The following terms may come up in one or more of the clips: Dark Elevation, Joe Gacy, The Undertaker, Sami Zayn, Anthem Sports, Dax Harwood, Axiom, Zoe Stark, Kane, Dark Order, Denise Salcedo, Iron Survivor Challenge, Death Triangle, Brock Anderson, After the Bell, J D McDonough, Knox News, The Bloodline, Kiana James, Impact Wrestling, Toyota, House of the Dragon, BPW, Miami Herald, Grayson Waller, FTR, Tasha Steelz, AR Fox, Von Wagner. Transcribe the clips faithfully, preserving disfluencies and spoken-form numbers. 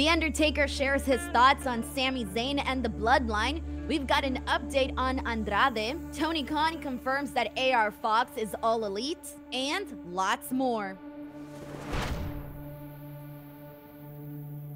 The Undertaker shares his thoughts on Sami Zayn and the Bloodline. We've got an update on Andrade. Tony Khan confirms that A R Fox is all elite, and lots more.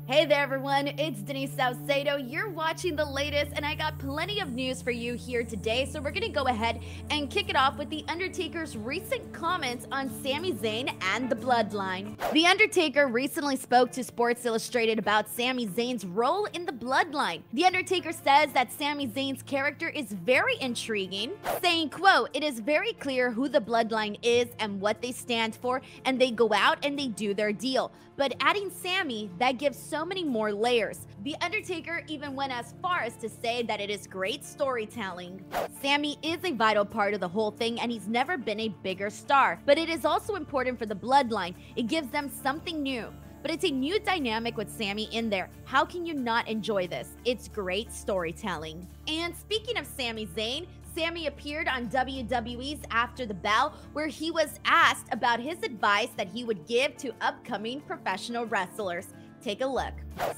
Hey there everyone, it's Denise Salcedo. You're watching the latest, and I got plenty of news for you here today, so we're gonna go ahead and kick it off with The Undertaker's recent comments on Sami Zayn and the Bloodline. The Undertaker recently spoke to Sports Illustrated about Sami Zayn's role in the Bloodline. The Undertaker says that Sami Zayn's character is very intriguing, saying, quote, "It is very clear who the Bloodline is and what they stand for, and they go out and they do their deal. But adding Sami, that gives so So many more layers." The Undertaker even went as far as to say that it is great storytelling. Sami is a vital part of the whole thing, and he's never been a bigger star. But it is also important for the Bloodline. It gives them something new. But it's a new dynamic with Sami in there. How can you not enjoy this? It's great storytelling. And speaking of Sami Zayn, Sami appeared on W W E's After the Bell, where he was asked about his advice that he would give to upcoming professional wrestlers. Take a look.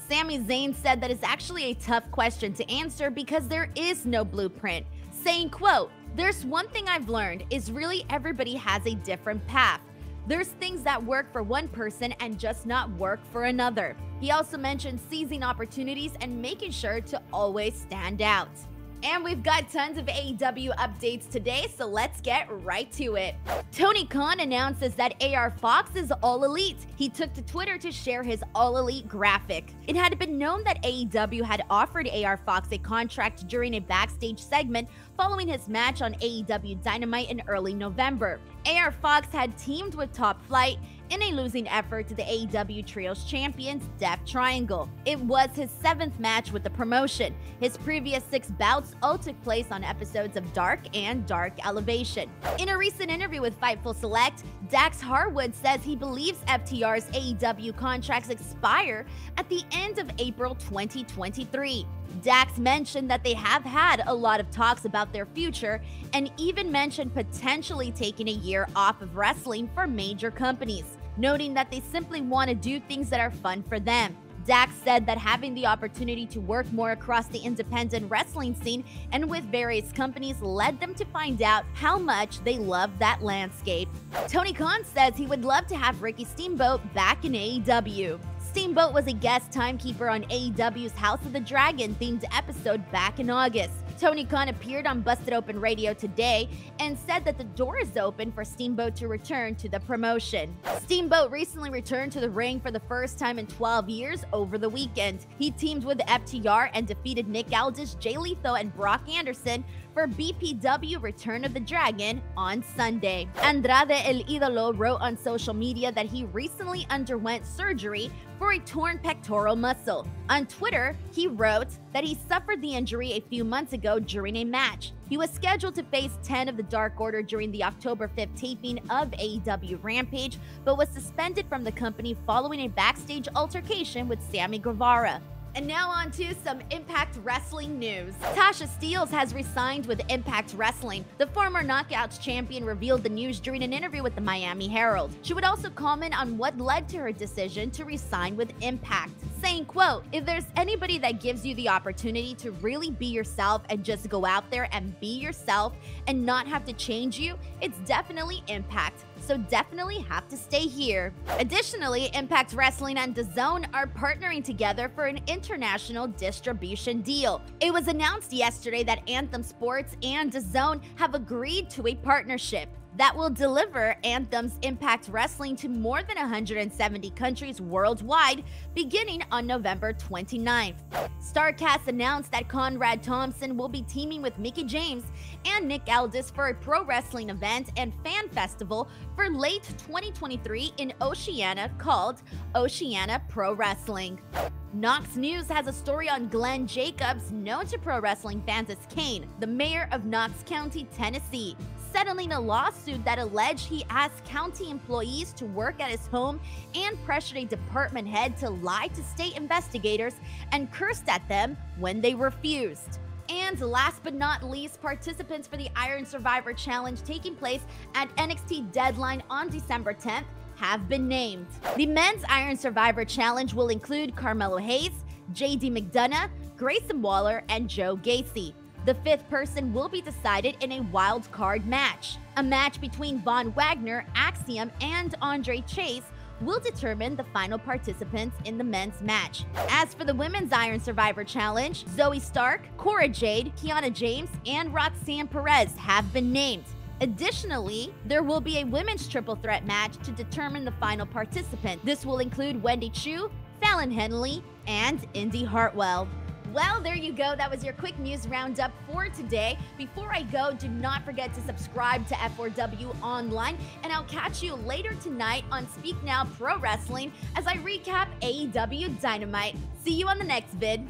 Sami Zayn said that it's actually a tough question to answer because there is no blueprint, saying, quote, "There's one thing I've learned is really everybody has a different path. There's things that work for one person and just not work for another." He also mentioned seizing opportunities and making sure to always stand out. And we've got tons of A E W updates today, so let's get right to it. Tony Khan announces that A R Fox is all elite. He took to Twitter to share his all elite graphic. It had been known that A E W had offered A R Fox a contract during a backstage segment following his match on A E W Dynamite in early November. A R Fox had teamed with Top Flight in a losing effort to the A E W Trios Champions, Death Triangle. It was his seventh match with the promotion. His previous six bouts all took place on episodes of Dark and Dark Elevation. In a recent interview with Fightful Select, Dax Harwood says he believes F T R's A E W contracts expire at the end of April twenty twenty-three. Dax mentioned that they have had a lot of talks about their future, and even mentioned potentially taking a year off of wrestling for major companies, noting that they simply want to do things that are fun for them. Dax said that having the opportunity to work more across the independent wrestling scene and with various companies led them to find out how much they love that landscape. Tony Khan says he would love to have Ricky Steamboat back in A E W. Steamboat was a guest timekeeper on A E W's House of the Dragon themed episode back in August. Tony Khan appeared on Busted Open Radio today and said that the door is open for Steamboat to return to the promotion. Steamboat recently returned to the ring for the first time in twelve years over the weekend. He teamed with F T R and defeated Nick Aldis, Jay Lethal, and Brock Anderson for B P W Return of the Dragon on Sunday. Andrade El Idolo wrote on social media that he recently underwent surgery for a torn pectoral muscle. On Twitter, he wrote that he suffered the injury a few months ago during a match. He was scheduled to face ten of the Dark Order during the October fifth taping of A E W Rampage, but was suspended from the company following a backstage altercation with Sami Guevara. And now on to some Impact Wrestling news. Tasha Steelz has resigned with Impact Wrestling. The former Knockouts Champion revealed the news during an interview with the Miami Herald. She would also comment on what led to her decision to resign with Impact, saying, quote, "If there's anybody that gives you the opportunity to really be yourself and just go out there and be yourself and not have to change you, it's definitely Impact. So definitely have to stay here." Additionally, Impact Wrestling and D A Z N are partnering together for an international distribution deal. It was announced yesterday that Anthem Sports and D A Z N have agreed to a partnership that will deliver Anthem's Impact Wrestling to more than one hundred seventy countries worldwide, beginning on November twenty-ninth. StarCast announced that Conrad Thompson will be teaming with Mickie James and Nick Aldis for a pro wrestling event and fan festival for late twenty twenty-three in Oceania called Oceania Pro Wrestling. Knox News has a story on Glenn Jacobs, known to pro wrestling fans as Kane, the mayor of Knox County, Tennessee, settling a lawsuit that alleged he asked county employees to work at his home and pressured a department head to lie to state investigators and cursed at them when they refused. And last but not least, participants for the Iron Survivor Challenge taking place at N X T Deadline on December tenth have been named. The Men's Iron Survivor Challenge will include Carmelo Hayes, J D McDonough, Grayson Waller, and Joe Gacy. The fifth person will be decided in a wild card match. A match between Von Wagner, Axiom, and Andre Chase will determine the final participants in the men's match. As for the Women's Iron Survivor Challenge, Zoe Stark, Cora Jade, Kiana James, and Roxanne Perez have been named. Additionally, there will be a women's triple threat match to determine the final participant. This will include Wendy Chu, Fallon Henley, and Indy Hartwell. Well, there you go. That was your quick news roundup for today. Before I go, do not forget to subscribe to F four W Online, and I'll catch you later tonight on Speak Now Pro Wrestling as I recap A E W Dynamite. See you on the next vid.